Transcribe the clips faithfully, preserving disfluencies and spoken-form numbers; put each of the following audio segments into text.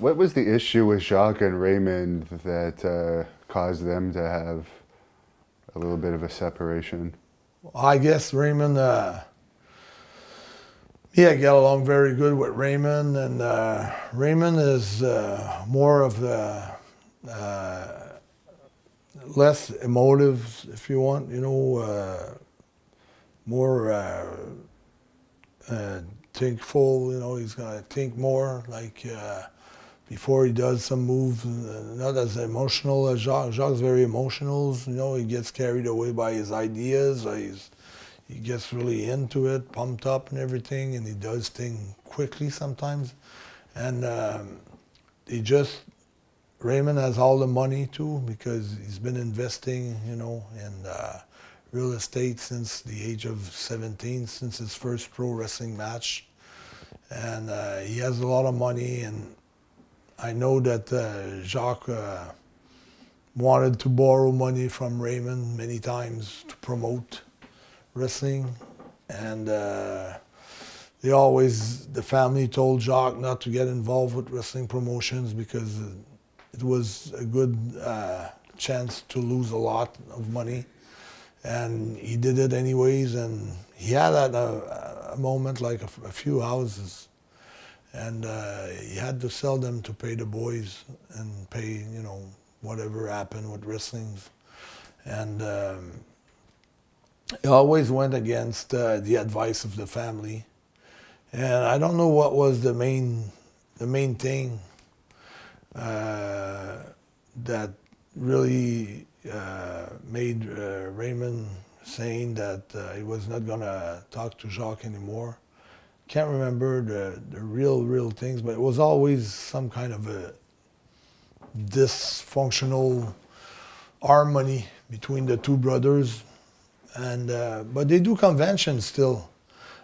What was the issue with Jacques and Raymond that uh, caused them to have a little bit of a separation? I guess Raymond, uh, yeah, got along very good with Raymond, and uh, Raymond is uh, more of the uh, less emotive, if you want, you know, uh, more uh, uh, thinkful, you know, he's gonna think more, like uh, before he does some move, not as emotional as Jacques. Jacques is very emotional, you know, he gets carried away by his ideas, or he's, he gets really into it, pumped up and everything, and he does things quickly sometimes. And um, he just, Raymond has all the money too, because he's been investing, you know, in uh, real estate since the age of seventeen, since his first pro wrestling match. And uh, he has a lot of money, and I know that uh, Jacques uh, wanted to borrow money from Raymond many times to promote wrestling. And uh, they always, the family told Jacques not to get involved with wrestling promotions because it was a good uh, chance to lose a lot of money, and he did it anyways. And he had at a, a moment like a, a few houses, and uh, he had to sell them to pay the boys and pay, you know, whatever happened with wrestling. And um, he always went against uh, the advice of the family, and I don't know what was the main the main thing. Uh, that really uh, made uh, Raymond saying that uh, he was not going to talk to Jacques anymore. Can't remember the, the real, real things, but it was always some kind of a dysfunctional harmony between the two brothers. And uh, but they do conventions still.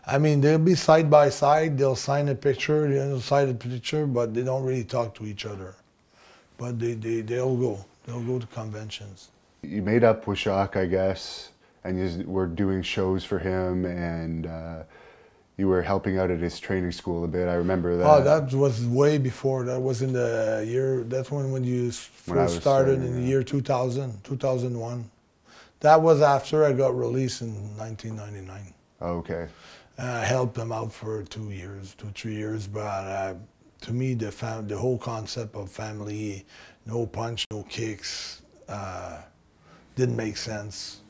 I mean, they'll be side by side, they'll sign a picture, they'll sign a picture, but they don't really talk to each other. But they, they, they'll go, they'll go to conventions. You made up with Jacques, I guess, and you were doing shows for him, and uh, you were helping out at his training school a bit, I remember that. Oh, that was way before, that was in the year, that's when, when you first started in the year two thousand, two thousand one. That was after I got released in nineteen ninety-nine. Okay. I helped them out for two years, two, three years, but uh, to me, the, fam the whole concept of family, no punch, no kicks, uh, didn't make sense.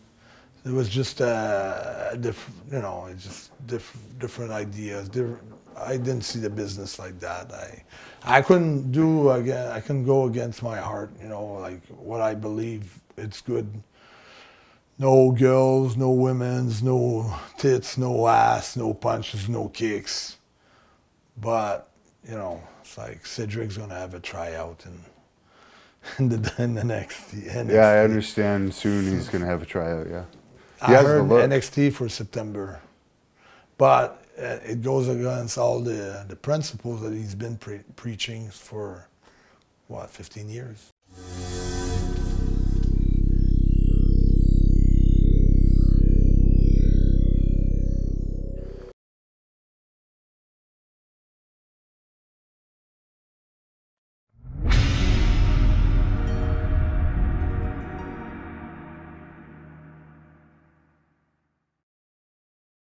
It was just, uh, diff you know, it's just diff different ideas. Diff I didn't see the business like that. I, I couldn't do, again, I couldn't go against my heart, you know, like what I believe it's good. No girls, no women's, no tits, no ass, no punches, no kicks. But, you know, it's like Cedric's going to have a tryout in, in, the, in the next N X T. Yeah, I understand soon he's going to have a tryout, yeah. He I heard N X T for September. But it goes against all the, the principles that he's been pre preaching for, what, fifteen years.